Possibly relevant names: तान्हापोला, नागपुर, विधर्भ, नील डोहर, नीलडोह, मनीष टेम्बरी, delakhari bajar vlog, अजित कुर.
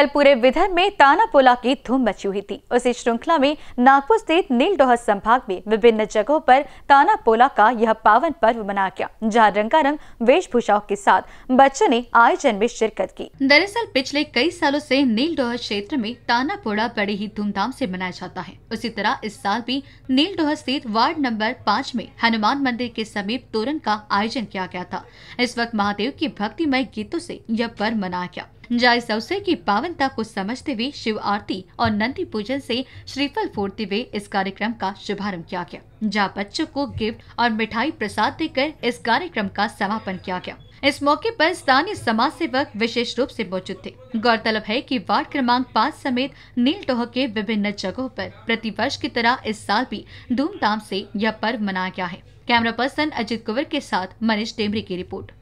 कल पूरे विधर्भ में तान्हापोला की धूम मची हुई थी। उसी श्रृंखला में नागपुर स्थित नील डोहर संभाग में विभिन्न जगहों पर तान्हापोला का यह पावन पर्व मनाया गया, जहां रंगारंग वेशभूषाओं के साथ बच्चों ने आयोजन में शिरकत की। दरअसल पिछले कई सालों से नील डोहर क्षेत्र में तान्हापोला बड़े ही धूमधाम से मनाया जाता है। उसी तरह इस साल भी नील डोहर स्थित वार्ड नंबर 5 में हनुमान मंदिर के समीप तोरण का आयोजन किया गया था। इस वक्त महादेव की भक्तिमय गीतों से यह पर्व मनाया गया, जहाँ इस अवसर की पावनता को समझते हुए शिव आरती और नंदी पूजन से श्रीफल फोड़ते हुए इस कार्यक्रम का शुभारंभ किया गया, जहाँ बच्चों को गिफ्ट और मिठाई प्रसाद देकर इस कार्यक्रम का समापन किया गया। इस मौके पर स्थानीय समाज सेवक विशेष रूप से मौजूद थे। गौरतलब है कि वार्ड क्रमांक 5 समेत नील डोह के विभिन्न जगहों पर प्रतिवर्ष की तरह इस साल भी धूमधाम से यह पर्व मनाया गया है। कैमरा पर्सन अजित कुर के साथ मनीष टेम्बरी की रिपोर्ट।